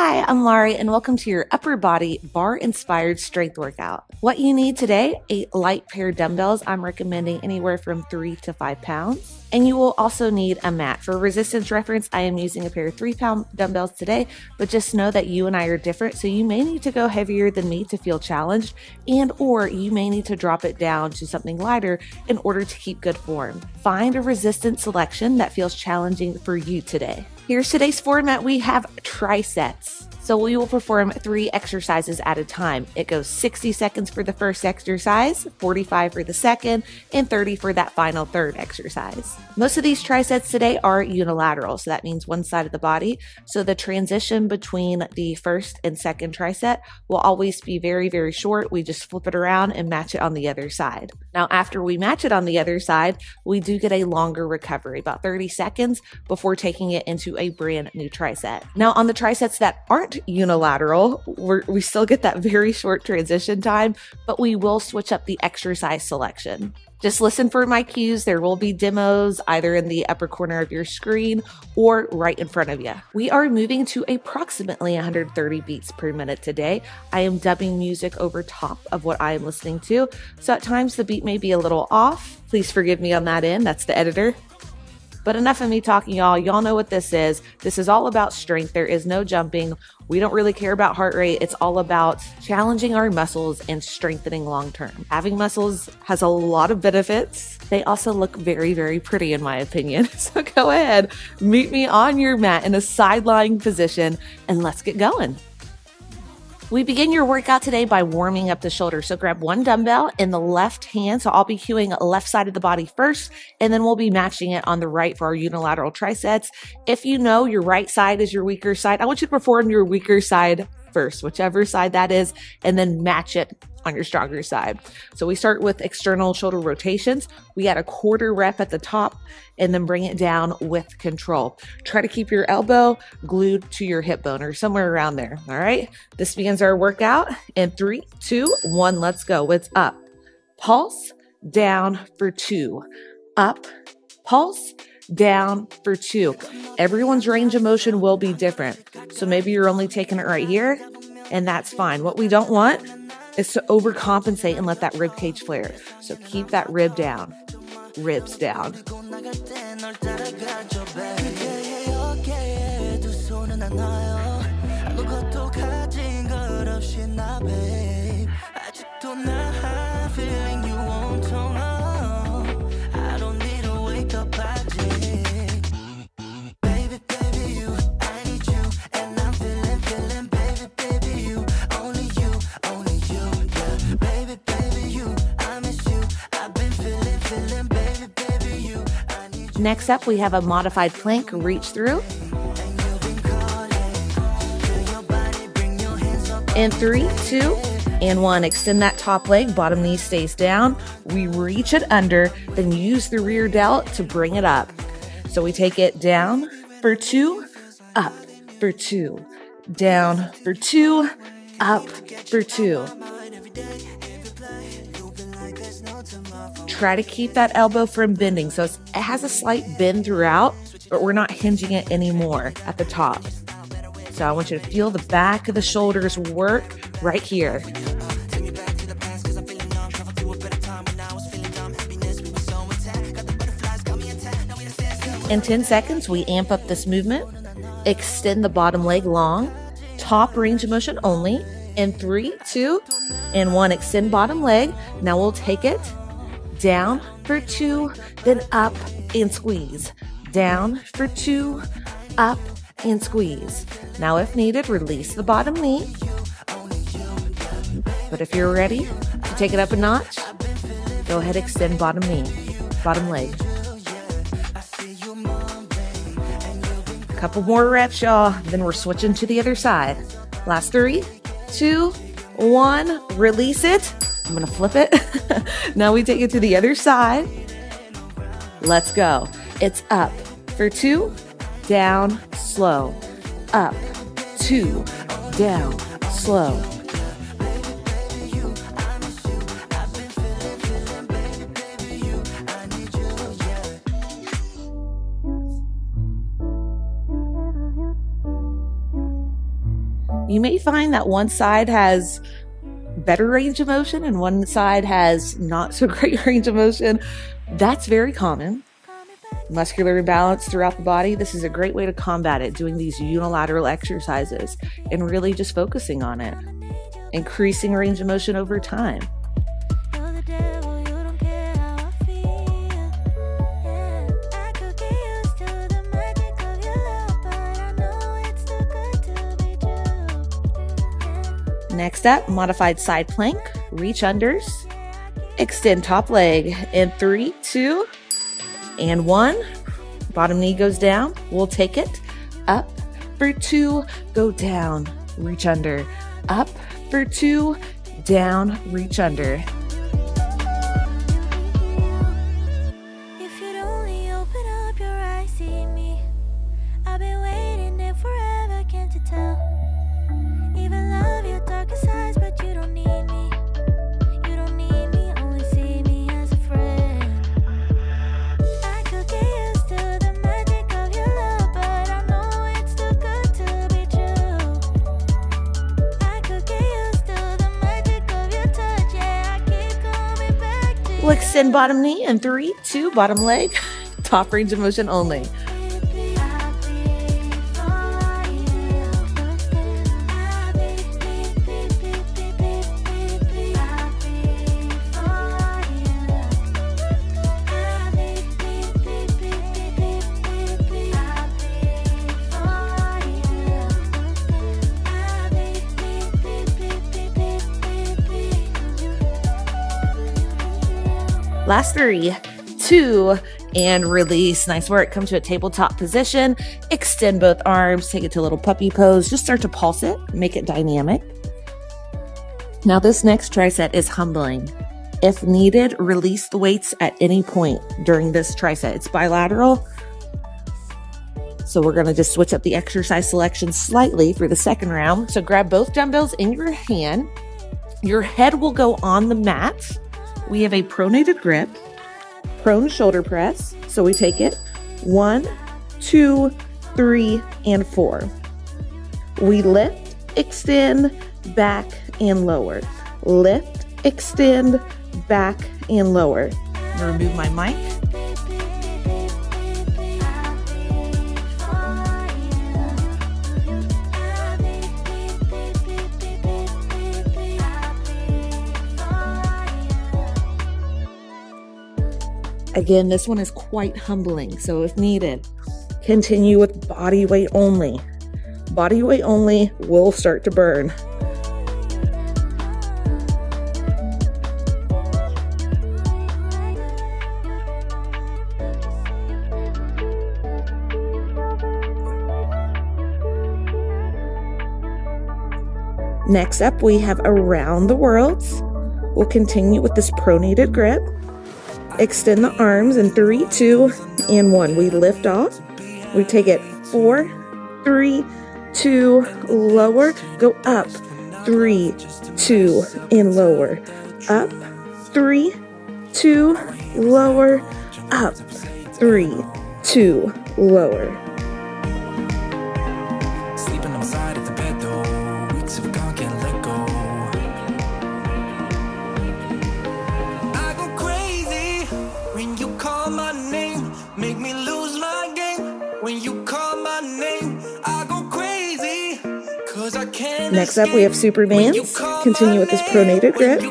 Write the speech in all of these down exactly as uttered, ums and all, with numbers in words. Hi, I'm Laurie, and welcome to your upper body bar-inspired strength workout. What you need today, a light pair of dumbbells. I'm recommending anywhere from three to five pounds. And you will also need a mat. For resistance reference, I am using a pair of three pound dumbbells today, but just know that you and I are different, so you may need to go heavier than me to feel challenged, and or you may need to drop it down to something lighter in order to keep good form. Find a resistance selection that feels challenging for you today. Here's today's format. We have trisets. So we will perform three exercises at a time. It goes sixty seconds for the first exercise, forty-five for the second, and thirty for that final third exercise. Most of these trisets today are unilateral, so that means one side of the body. So the transition between the first and second tricep will always be very, very short. We just flip it around and match it on the other side. Now, after we match it on the other side, we do get a longer recovery, about thirty seconds before taking it into a brand new tricep. Now, on the trisets that aren't unilateral, We're, we still get that very short transition time, but we will switch up the exercise selection. Just listen for my cues. There will be demos either in the upper corner of your screen or right in front of you. We are moving to approximately one hundred thirty beats per minute today. I am dubbing music over top of what I am listening to, so at times the beat may be a little off. Please forgive me on that end. That's the editor. But enough of me talking, y'all. Y'all know what this is. This is all about strength. There is no jumping. We don't really care about heart rate. It's all about challenging our muscles and strengthening long-term. Having muscles has a lot of benefits. They also look very, very pretty in my opinion. So go ahead, meet me on your mat in a side-lying position and let's get going. We begin your workout today by warming up the shoulder. So grab one dumbbell in the left hand. So I'll be cueing left side of the body first, and then we'll be matching it on the right for our unilateral trisets. If you know your right side is your weaker side, I want you to perform your weaker side first, whichever side that is, and then match it on your stronger side. So we start with external shoulder rotations. We add a quarter rep at the top and then bring it down with control. Try to keep your elbow glued to your hip bone or somewhere around there. All right, this begins our workout in three, two, one, let's go. It's up, pulse, down for two, up, pulse, down for two. Everyone's range of motion will be different. So maybe you're only taking it right here, and that's fine. What we don't want is to overcompensate and let that rib cage flare. So keep that rib down, ribs down. Next up, we have a modified plank reach through. And three, two, and one. Extend that top leg, bottom knee stays down. We reach it under, then use the rear delt to bring it up. So we take it down for two, up for two, down for two, up for two. Try to keep that elbow from bending. So it's, it has a slight bend throughout, but we're not hinging it anymore at the top. So I want you to feel the back of the shoulders work right here. In ten seconds, we amp up this movement. Extend the bottom leg long, top range of motion only. In three, two, and one, extend bottom leg. Now we'll take it down for two, then up and squeeze. Down for two, up and squeeze. Now if needed, release the bottom knee. But if you're ready to take it up a notch, go ahead, extend bottom knee, bottom leg. A couple more reps, y'all, then we're switching to the other side. Last three, two, one, release it. I'm gonna flip it. Now we take it to the other side. Let's go. It's up for two, down, slow. Up, two, down, slow. you may find that one side has better range of motion and one side has not so great range of motion. That's very common. Muscular imbalance throughout the body. This is a great way to combat it, doing these unilateral exercises and really just focusing on it, increasing range of motion over time. Next up, modified side plank, reach unders, extend top leg in three, two, and one. Bottom knee goes down, we'll take it, up for two, go down, reach under, up for two, down, reach under. We'll extend bottom knee and three, two, bottom leg, top range of motion only. Last three, two, and release. Nice work. Come to a tabletop position. Extend both arms. Take it to a little puppy pose. Just start to pulse it. Make it dynamic. Now this next tricep is humbling. If needed, release the weights at any point during this tricep. It's bilateral. So we're going to just switch up the exercise selection slightly for the second round. So grab both dumbbells in your hand. Your head will go on the mat. We have a pronated grip, prone shoulder press. So we take it one, two, three, and four. We lift, extend, back, and lower. Lift, extend, back, and lower. I'm gonna remove my mic. Again, this one is quite humbling, so if needed, continue with body weight only. Body weight only will start to burn. Next up, we have around the worlds. We'll continue with this pronated grip. Extend the arms in three, two, and one. We lift off. We take it four, three, two, lower. Go up, three, two, and lower. Up, three, two, lower. Up, three, two, lower. Sleeping outside of the bed though. Weeks of gone can't let go. Next up, we have Superman's. Continue with this pronated grip.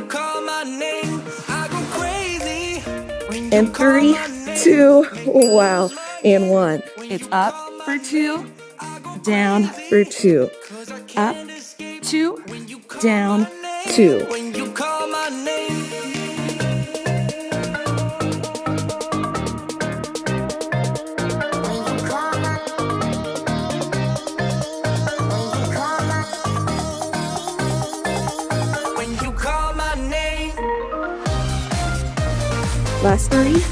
And three, two, wow, and one. It's up for two, down for two, up, two, down, two. Last three,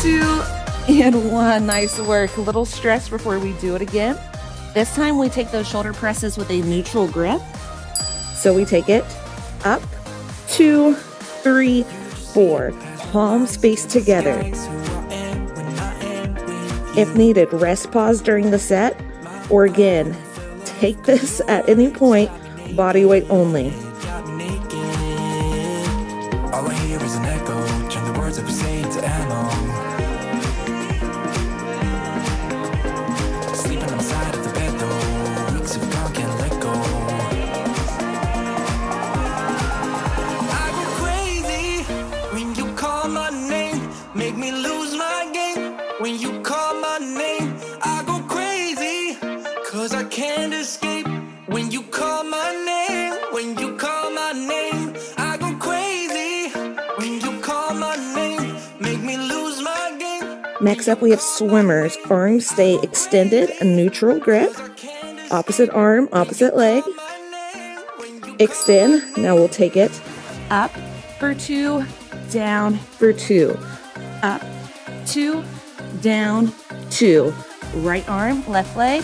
two, and one. Nice work. A little stretch before we do it again. This time we take those shoulder presses with a neutral grip. So we take it up, two, three, four. Palms face together. If needed, rest pause during the set. Or again, take this at any point body weight only. All I hear is an echo, turn the words that we say to ammo. Sleeping on the side of the bed though, weeks of talk and let go. I go crazy when you call my name, make me lose my game. When you call my name, I go crazy, cause I can't escape. When you call my name, when you call my name, I go crazy. When you call my name, make me lose my game. Next up we have swimmers. Arms stay extended, a neutral grip. Opposite arm, opposite leg. Extend. Now we'll take it up for two, down for two. Up, two, down, two. Right arm, left leg.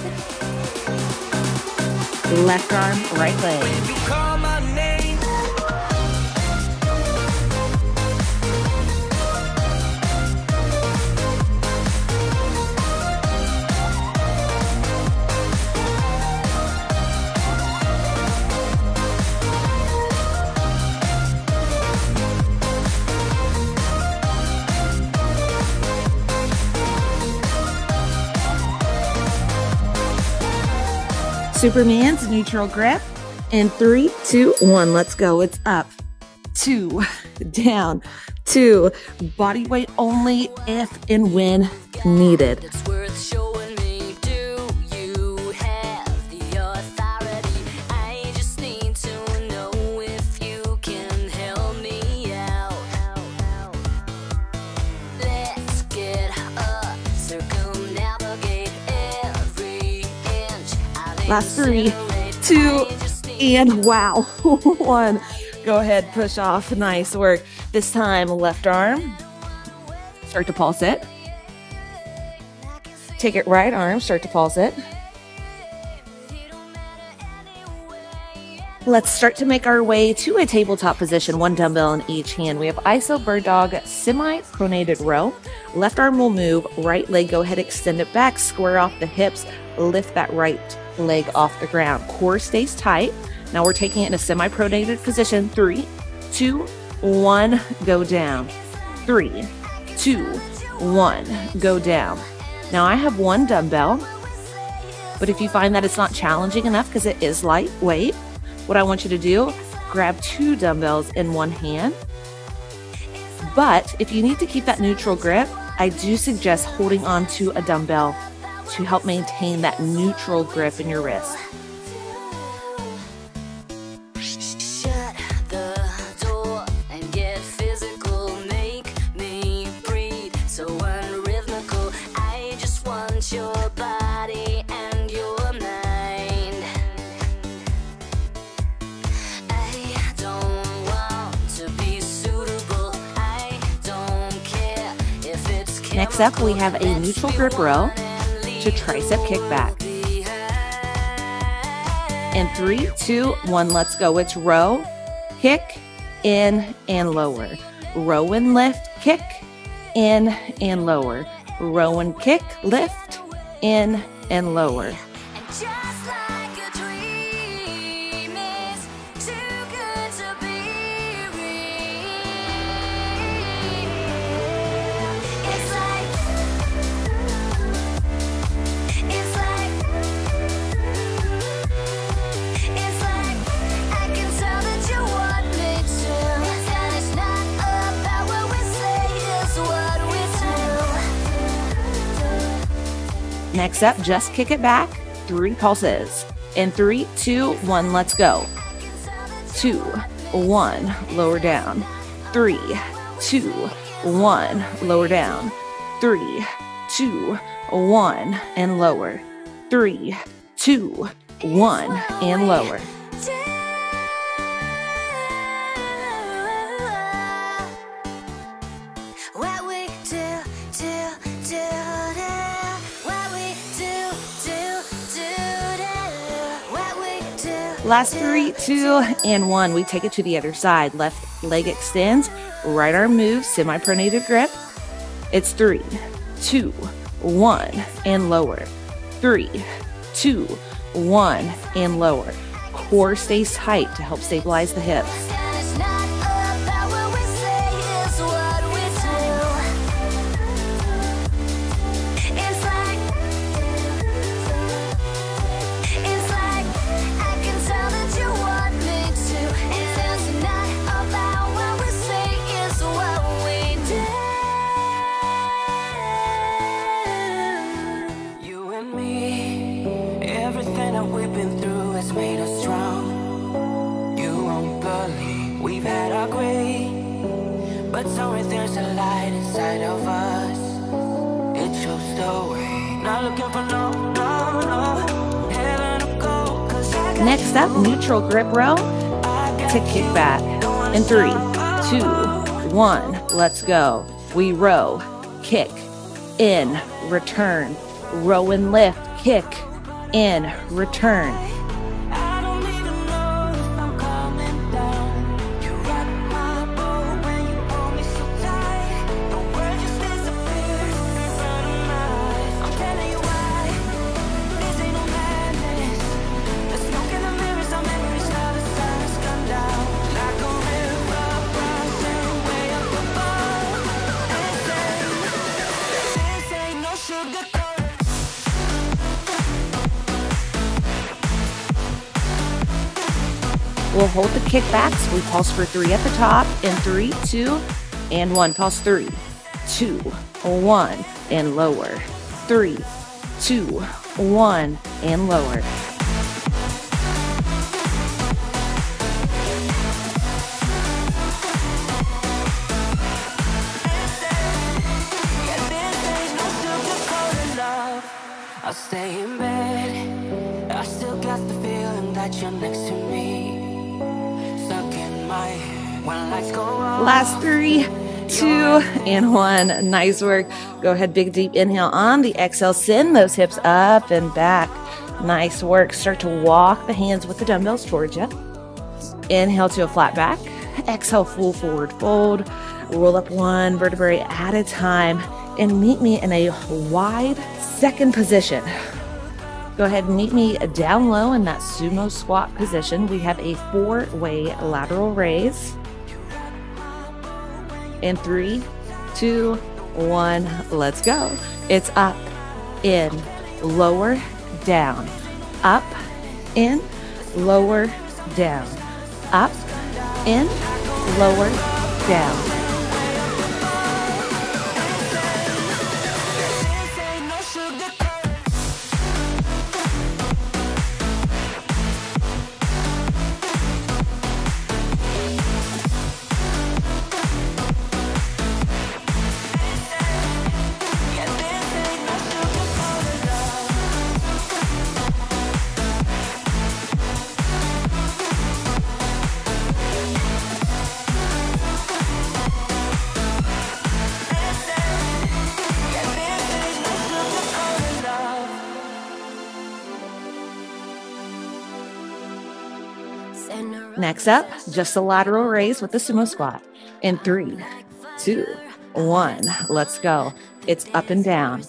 Left arm, right leg. When you call my name, Superman's neutral grip. In three, two, one, let's go. It's up, two, down, two. Body weight only if and when needed. It's worth showing me. Do you have the authority? I just need to know if you can help me out. Let's get up, circumnavigate every inch. Last three, two, and wow, one. Go ahead, push off, nice work. This time, left arm, start to pulse it. Take it right arm, start to pulse it. Let's start to make our way to a tabletop position, one dumbbell in each hand. We have iso bird dog, semi-pronated row. Left arm will move, right leg, go ahead, extend it back, square off the hips, lift that right leg off the ground. Core stays tight. Now we're taking it in a semi-pronated position. Three, two, one, go down. Three, two, one, go down. Now I have one dumbbell, but if you find that it's not challenging enough because it is lightweight, what I want you to do, grab two dumbbells in one hand. But if you need to keep that neutral grip, I do suggest holding on to a dumbbell to help maintain that neutral grip in your wrist. Shut the door and get physical, make me breathe so unrhythmical. I just want your body and your mind. I don't want to be suitable. I don't care if it's chemical. Next up we have a neutral grip row to tricep kickback. And three, two, one, let's go. It's row, kick, in, and lower. Row and lift, kick, in, and lower. Row and kick, lift, in, and lower. Next up, just kick it back, three pulses. And three, two, one, let's go. Two, one, lower down. Three, two, one, lower down. Three, two, one, and lower. Three, two, one, and lower. Last three, two, and one. We take it to the other side. Left leg extends, right arm moves, semi-pronated grip. It's three, two, one, and lower. Three, two, one, and lower. Core stays tight to help stabilize the hips. We've been through has made us strong. You won't believe we've had our grief, but sorry, there's a light inside of us. It shows the way. Not looking for no, no, no. Heaven will go, 'cause I got you. Next up, neutral grip row to kick back. In three, two, one, let's go. We row, kick, in, return, row and lift, kick. In, return. I don't even know if I'm coming down. You rock my boat when you hold me so tight. The world just disappears in front of my eyes. I'm telling you why. This ain't no madness. The smoke in the mirrors, our memories, now the sun has come down. Like a river rising way up above. This ain't no sugar. We'll hold the kickbacks. We pulse for three at the top. In three, two, and one. Pulse three, two, one, and lower. Three, two, one, and lower. I'll stay in bed. I still got the feeling that you're next to me. Last three, two, and one. Nice work. Go ahead, big deep inhale on the exhale. Send those hips up and back. Nice work. Start to walk the hands with the dumbbells towards you. Inhale to a flat back. Exhale, full forward fold. Roll up one vertebrae at a time and meet me in a wide second position. Go ahead and meet me down low in that sumo squat position. We have a four-way lateral raise. In three, two, one, let's go. It's up, in, lower, down. Up, in, lower, down. Up, in, lower, down. Next up, just a lateral raise with the sumo squat. In three, two, one, let's go. It's up and down.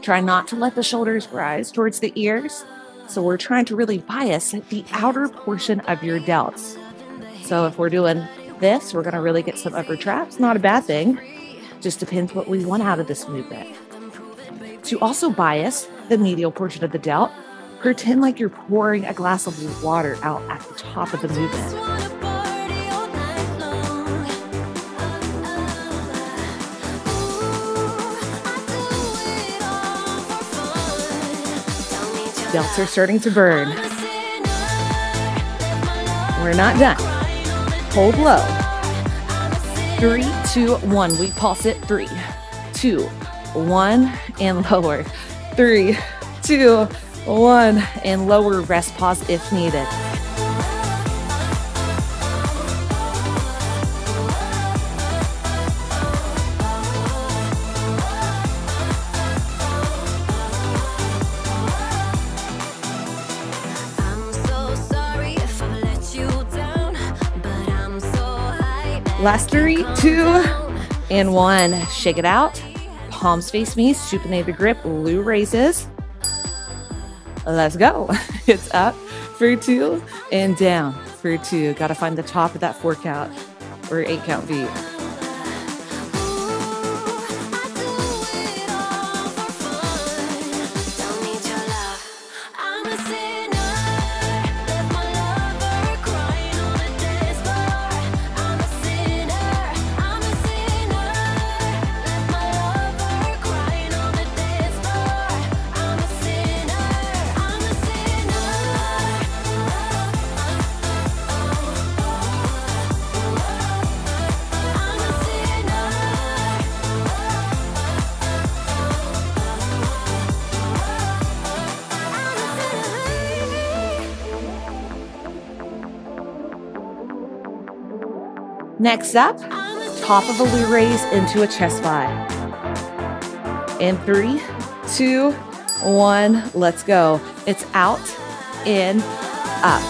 Try not to let the shoulders rise towards the ears. So we're trying to really bias the outer portion of your delts. So if we're doing this, we're gonna really get some upper traps. Not a bad thing. Just depends what we want out of this movement. To also bias the medial portion of the delt, pretend like you're pouring a glass of water out at the top of the movement. Delts are starting to burn. We're not done. Hold low. Three, two, one. We pulse it. Three, two, one, and lower. Three, two, one, and lower. Rest pause if needed. I'm so sorry if I let you down, but I'm so high. Last three, two, and one. Shake it out. Palms face me. Supinated grip. Loo raises. Let's go. It's up, for two, and down for two. Got to find the top of that four count or eight count beat. Next up, top of a glute raise into a chest fly. In three, two, one, let's go. It's out, in, up.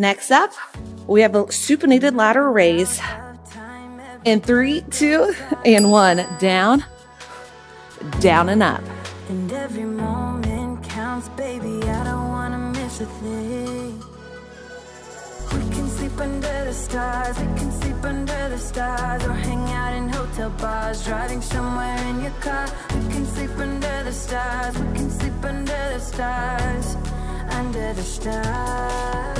Next up, we have a supinated lateral raise. In three, two, and one. Down, down and up. And every moment counts, baby. I don't want to miss a thing. We can sleep under the stars, we can sleep under the stars, or hang out in hotel bars, driving somewhere in your car. We can sleep under the stars, we can sleep under the stars, under the stars.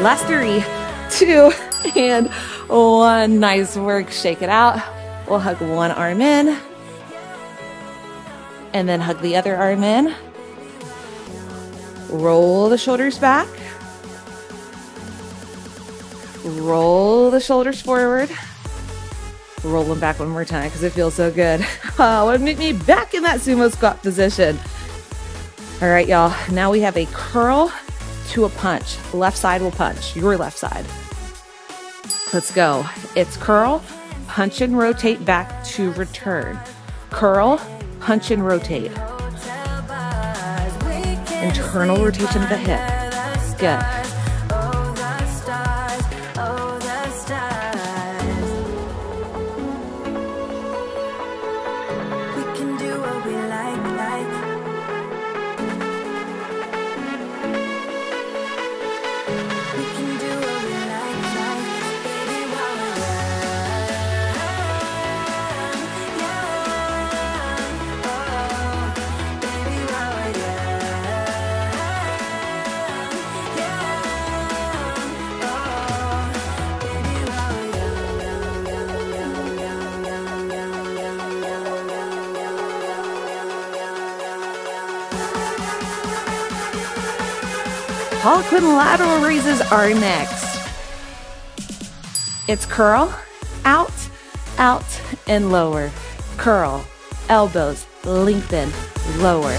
Last three, two, and one. Nice work. Shake it out. We'll hug one arm in, and then hug the other arm in. Roll the shoulders back. Roll the shoulders forward. Roll them back one more time because it feels so good. Oh, it made me back in that sumo squat position. All right, y'all. Now we have a curl to a punch. Left side will punch, your left side. Let's go. It's curl, punch and rotate back to return. Curl, punch and rotate. Internal rotation of the hip. Good. Paul Quinn lateral raises are next. It's curl, out, out, and lower. Curl, elbows, lengthen, lower.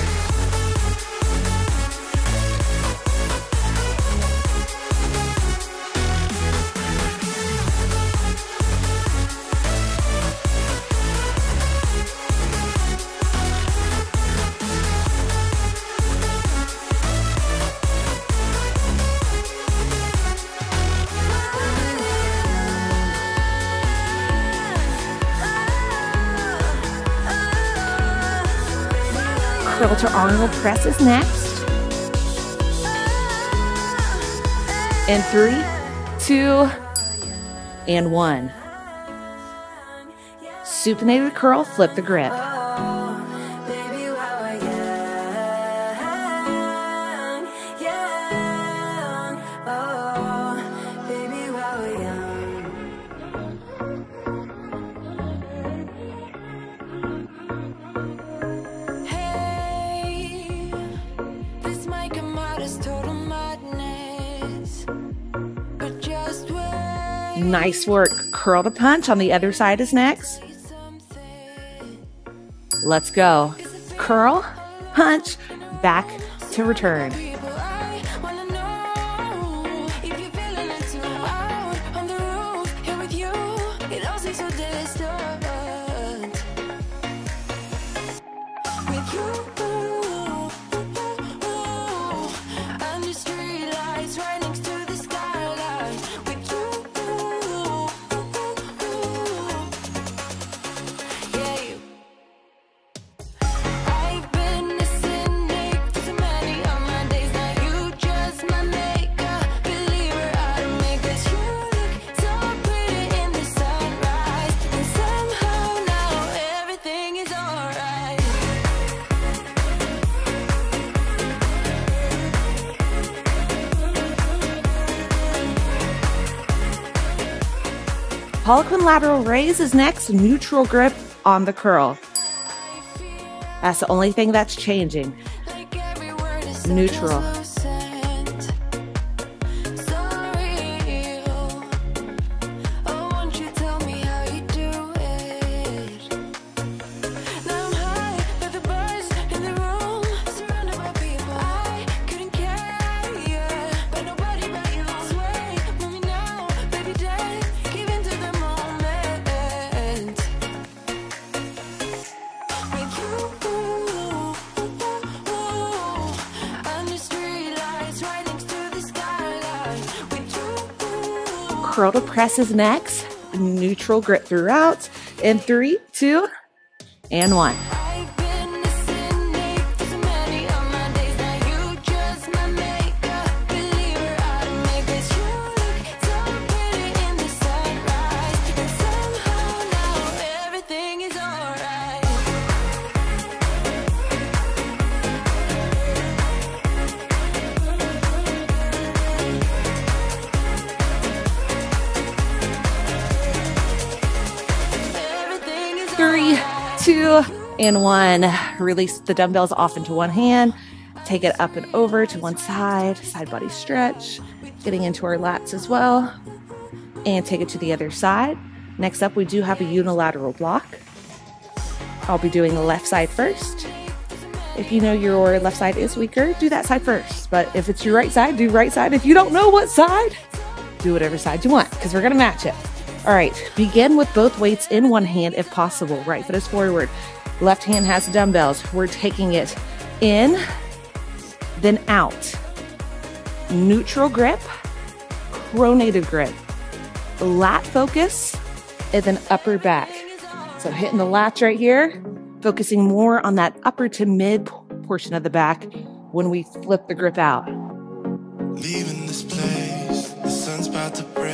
Curl to Arnold press is next. And three, two, and one. Supinated curl, flip the grip. Nice work. Curl to punch on the other side is next. Let's go. Curl, punch, back to return. Poliquin lateral raise is next, neutral grip on the curl. That's the only thing that's changing. Neutral. Curl to press is next. Neutral grip throughout. In three, two, and one. Three, two, and one. Release the dumbbells off into one hand. Take it up and over to one side. Side body stretch. Getting into our lats as well. And take it to the other side. Next up, we do have a unilateral block. I'll be doing the left side first. If you know your left side is weaker, do that side first. But if it's your right side, do right side. If you don't know what side, do whatever side you want because we're going to match it. All right, begin with both weights in one hand if possible. Right foot is forward, left hand has dumbbells. We're taking it in, then out. Neutral grip, pronated grip, lat focus, and then upper back. So hitting the lats right here, focusing more on that upper to mid portion of the back when we flip the grip out. Leaving this place, the sun's about to break.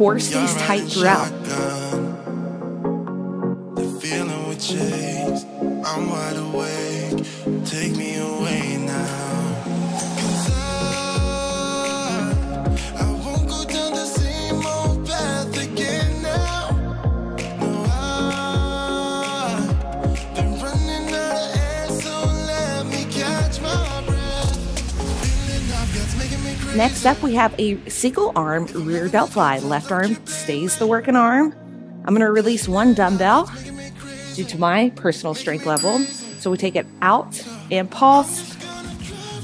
Force these tight throughout. The feeling we chase, I'm wide awake. Take me away now. 'Cause I, I won't go down the same old path again now. No, I've been running out of air, so let me catch my breath. Next up, we have a single arm rear delt fly. Left arm stays the working arm. I'm going to release one dumbbell due to my personal strength level. So we take it out and pulse,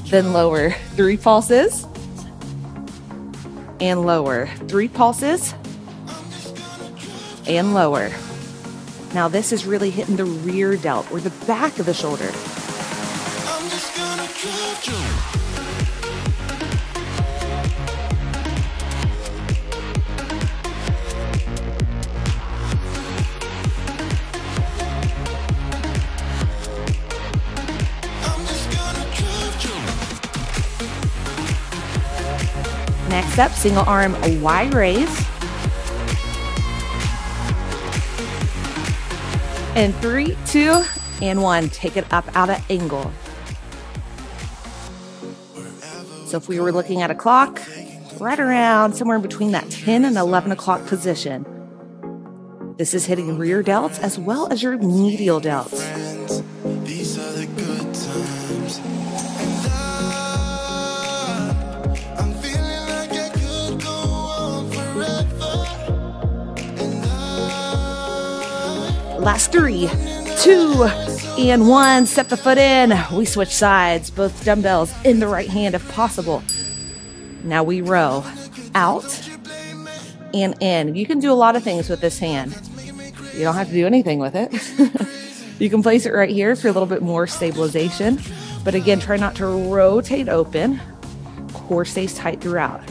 then lower. Three pulses and lower. Three pulses and lower. Now this is really hitting the rear delt or the back of the shoulder. I'm just gonna catch you. Next up, single arm Y raise. And three, two, and one. Take it up out of angle. So if we were looking at a clock, right around somewhere between that ten and eleven o'clock position. This is hitting rear delts as well as your medial delts. These are the good times. I'm feeling like I could go on forever. Last three, two, and one. Step the foot in. We switch sides, both dumbbells in the right hand if possible. Now we row out and in. You can do a lot of things with this hand. You don't have to do anything with it. You can place it right here for a little bit more stabilization. But again, try not to rotate open. Core stays tight throughout.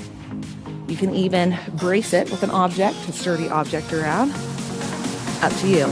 You can even brace it with an object, a sturdy object around. Up to you.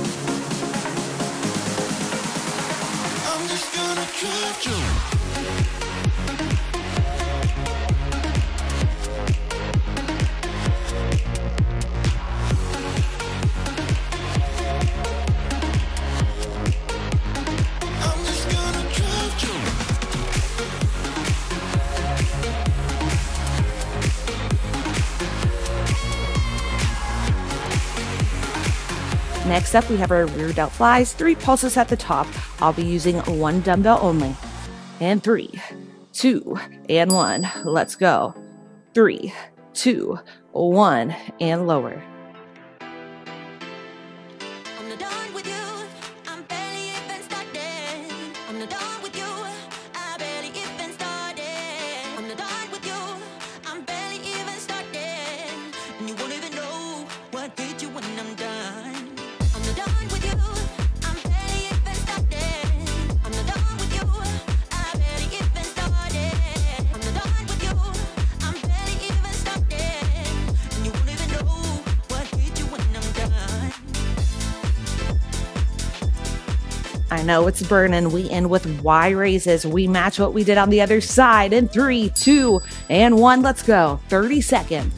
Next up, we have our rear delt flies, three pulses at the top. I'll be using one dumbbell only. And three, two, and one. Let's go. Three, two, one, and lower. I know it's burning. We end with Y raises. We match what we did on the other side in three, two, and one. Let's go. thirty seconds.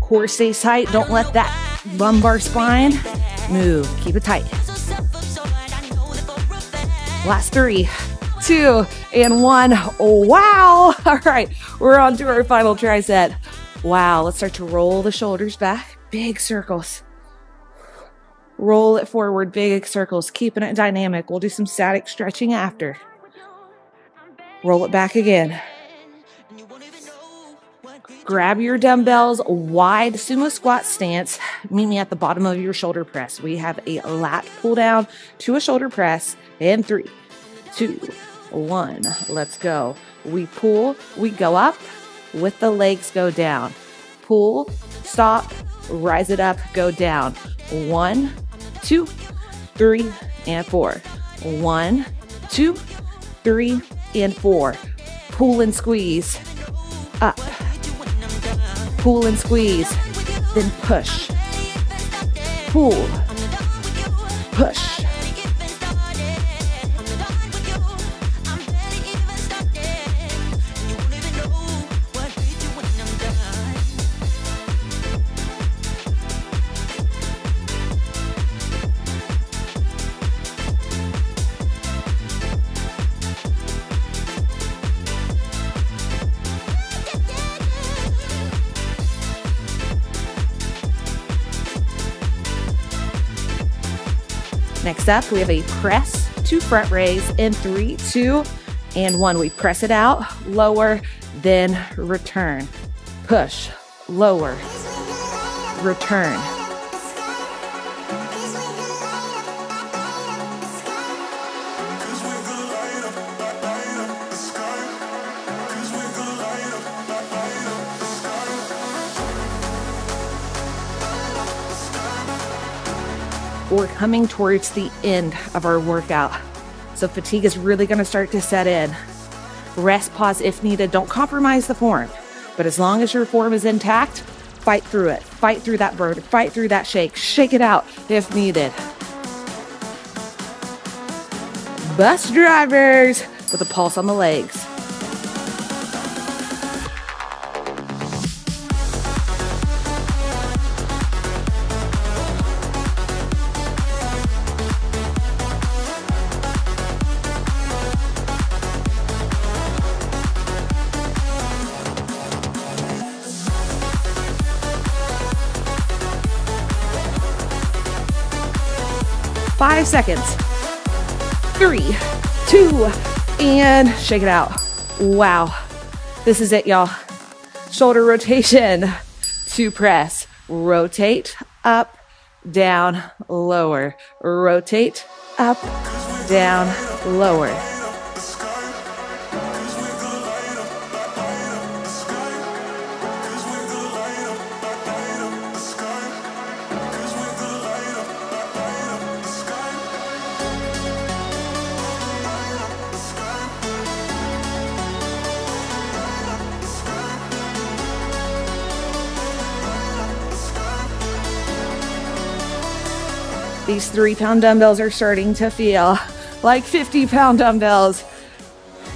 Core stays tight. Don't let that lumbar spine move. Keep it tight. Last three, two, and one. Oh, wow. All right. We're on to our final tricep. Wow. Let's start to roll the shoulders back. Big circles. Roll it forward. Big circles. Keeping it dynamic. We'll do some static stretching after. Roll it back again. Grab your dumbbells, wide sumo squat stance. Meet me at the bottom of your shoulder press. We have a lat pull down to a shoulder press. And three, two, one. Let's go. We pull, we go up, with the legs go down. Pull, stop, rise it up, go down. One, two, three, and four. One, two, three, and four. Pull and squeeze. Up. Pull and squeeze, then push, pull, push. Next up, we have a press to front raise in three, two, and one. We press it out, lower, then return. Push, lower, return. We're coming towards the end of our workout, so fatigue is really going to start to set in. Rest, pause if needed. Don't compromise the form, but as long as your form is intact, fight through it. Fight through that burn. Fight through that shake. Shake it out if needed. Bus drivers with a pulse on the legs. five seconds. Three, two, and shake it out. Wow. This is it, y'all. Shoulder rotation to press. Rotate up, down, lower. Rotate up, down, lower. These three pound dumbbells are starting to feel like fifty pound dumbbells.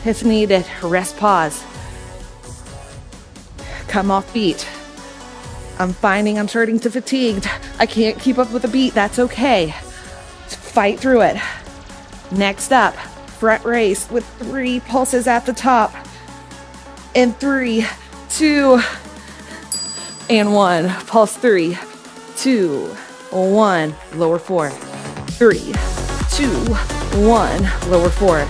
If needed, rest pause. Come off beat. I'm finding I'm starting to fatigued. I can't keep up with the beat, that's okay. Fight through it. Next up, front raise with three pulses at the top. And three, two, and one. Pulse three, two, one, lower four. Three, two, one, lower four.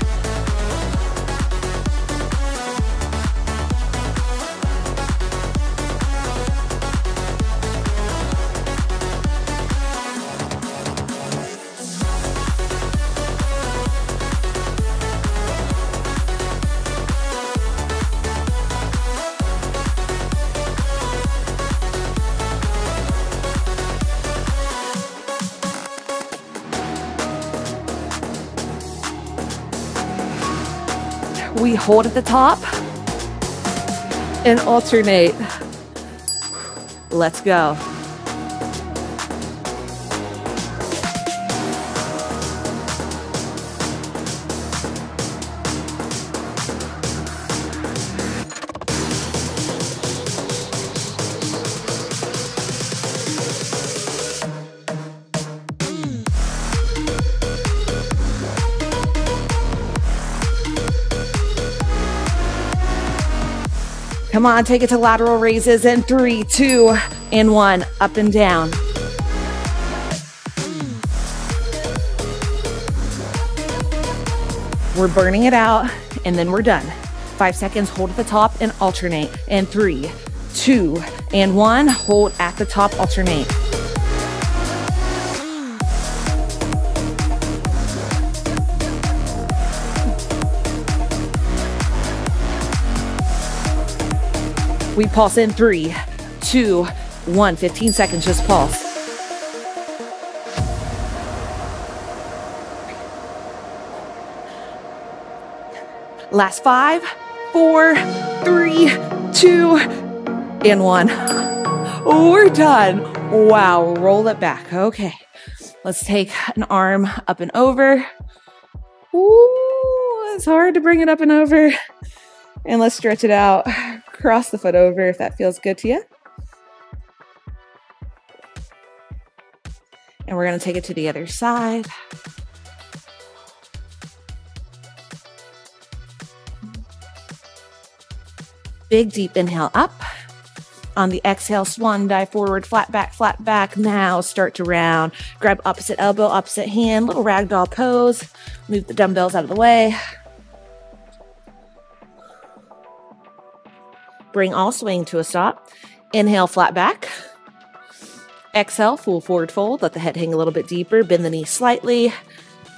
We hold at the top and alternate. Let's go. Come on, take it to lateral raises in three, two, and one, up and down. We're burning it out, and then we're done. Five seconds, hold at the top and alternate. And three, two, and one, hold at the top, alternate. We pulse in three, two, one, fifteen seconds, just pulse. Last five, four, three, two, and one. We're done. Wow, roll it back. Okay, let's take an arm up and over. Ooh, it's hard to bring it up and over. And let's stretch it out. Cross the foot over if that feels good to you. And we're going to take it to the other side. Big deep inhale up. On the exhale, swan dive forward, flat back, flat back. Now start to round. Grab opposite elbow, opposite hand, little ragdoll pose. Move the dumbbells out of the way. Bring all swing to a stop. Inhale, flat back. Exhale, full forward fold. Let the head hang a little bit deeper. Bend the knee slightly.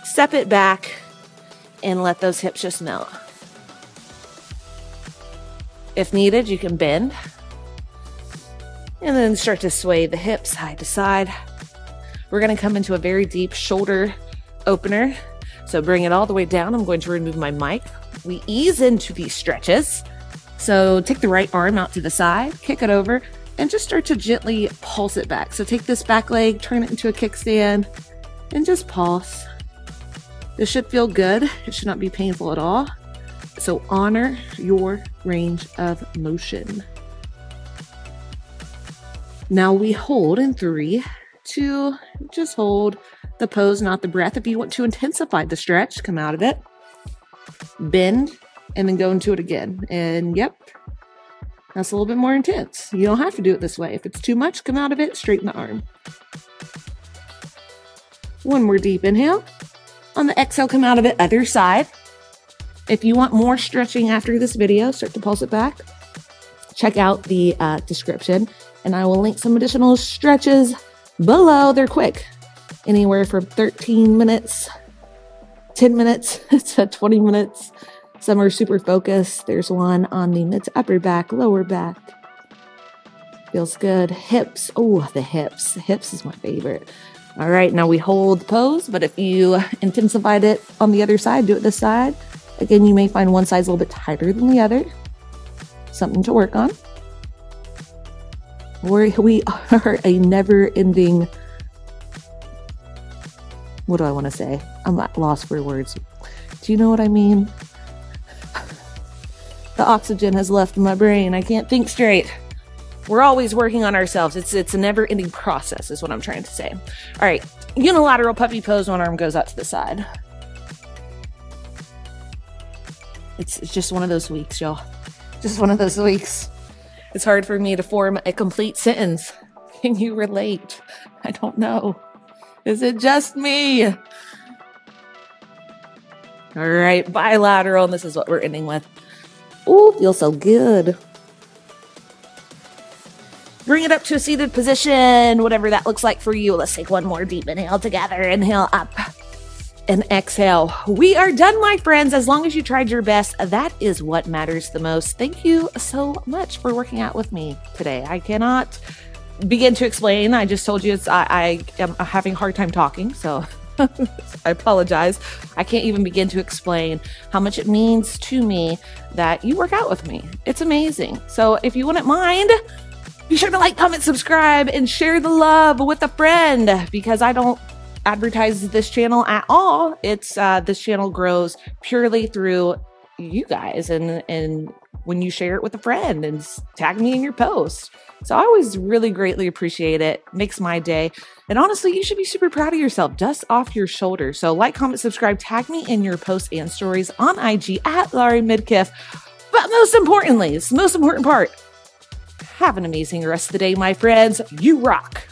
Step it back and let those hips just melt. If needed, you can bend. And then start to sway the hips side to side. We're going to come into a very deep shoulder opener. So bring it all the way down. I'm going to remove my mic. We ease into these stretches. So take the right arm out to the side, kick it over, and just start to gently pulse it back. So take this back leg, turn it into a kickstand, and just pulse. This should feel good. It should not be painful at all. So honor your range of motion. Now we hold in three, two, just hold the pose, not the breath. If you want to intensify the stretch, come out of it, bend, and then go into it again. And yep, that's a little bit more intense. You don't have to do it this way. If it's too much, come out of it, straighten the arm. One more deep inhale. On the exhale, come out of it other side. If you want more stretching after this video, start to pulse it back. Check out the uh, description, and I will link some additional stretches below. They're quick, anywhere from thirteen minutes, ten minutes to twenty minutes. Some are super focused. There's one on the mid to upper back, lower back. Feels good. Hips. Oh, the hips. The hips is my favorite. All right, now we hold the pose, but if you intensified it on the other side, do it this side. Again, you may find one side's a little bit tighter than the other. Something to work on. We're, we are a never-ending... What do I want to say? I'm at loss for words. Do you know what I mean? The oxygen has left my brain. I can't think straight. We're always working on ourselves. It's it's a never-ending process is what I'm trying to say. All right, unilateral puppy pose. One arm goes out to the side. It's, it's just one of those weeks, y'all. Just one of those weeks. It's hard for me to form a complete sentence. Can you relate? I don't know. Is it just me? All right, bilateral, and this is what we're ending with. Ooh, feels so good. Bring it up to a seated position, whatever that looks like for you. Let's take one more deep inhale together. Inhale up and exhale. We are done, my friends. As long as you tried your best, that is what matters the most. Thank you so much for working out with me today. I cannot begin to explain. I just told you it's, I, I am having a hard time talking, so I apologize. I can't even begin to explain how much it means to me that you work out with me. It's amazing. So if you wouldn't mind, be sure to like, comment, subscribe, and share the love with a friend, because I don't advertise this channel at all. It's uh, this channel grows purely through you guys, and and when you share it with a friend and tag me in your post. So I always really greatly appreciate it. Makes my day. And honestly, you should be super proud of yourself. Dust off your shoulder. So like, comment, subscribe, tag me in your posts and stories on I G at Laurie Midkiff. But most importantly, it's the most important part. Have an amazing rest of the day, my friends. You rock.